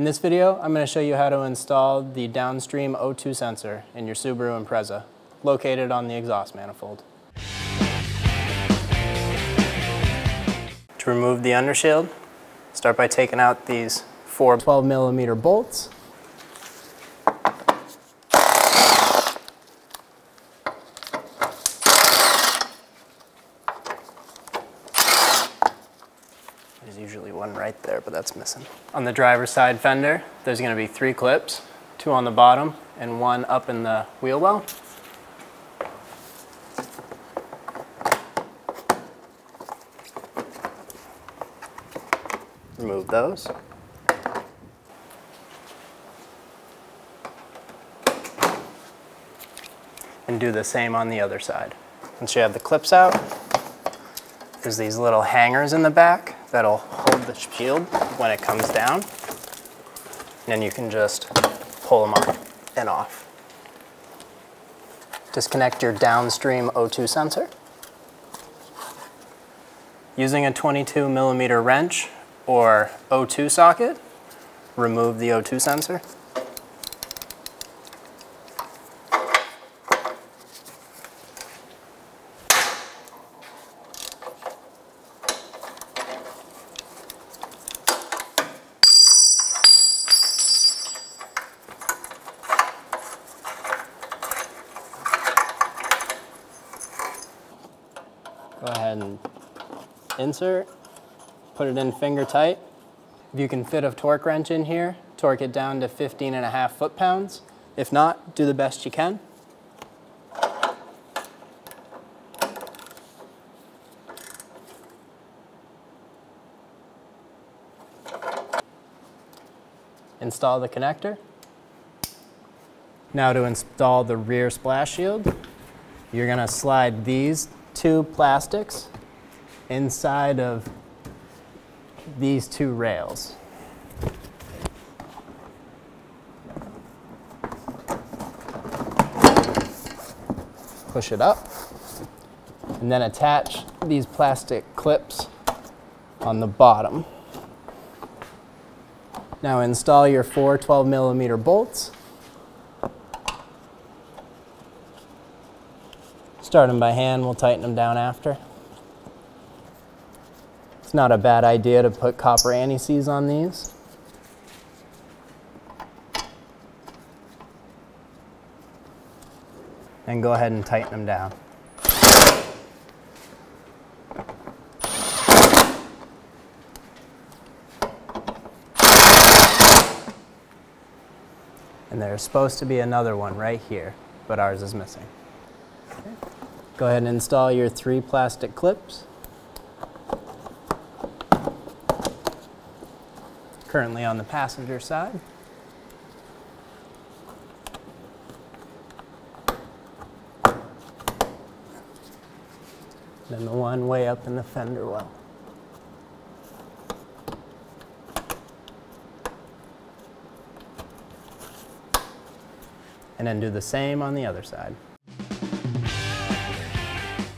In this video, I'm going to show you how to install the downstream O2 sensor in your Subaru Impreza, located on the exhaust manifold. To remove the undershield, start by taking out these four 12-millimeter bolts. There's usually one right there, but that's missing. On the driver's side fender, there's going to be three clips, two on the bottom and one up in the wheel well. Remove those. And do the same on the other side. Once you have the clips out, there's these little hangers in the back that'll hold the shield when it comes down. And then you can just pull them on and off. Disconnect your downstream O2 sensor. Using a 22-millimeter wrench or O2 socket, remove the O2 sensor. Go ahead and insert, put it in finger tight. If you can fit a torque wrench in here, torque it down to 15.5 foot-pounds. If not, do the best you can. Install the connector. Now to install the rear splash shield, you're gonna slide these two plastics inside of these two rails. Push it up and then attach these plastic clips on the bottom. Now install your four 12-millimeter bolts. Start them by hand, we'll tighten them down after. It's not a bad idea to put copper anti-seize on these. And go ahead and tighten them down. And there's supposed to be another one right here, but ours is missing. Go ahead and install your three plastic clips. Currently on the passenger side. Then the one way up in the fender well. And then do the same on the other side.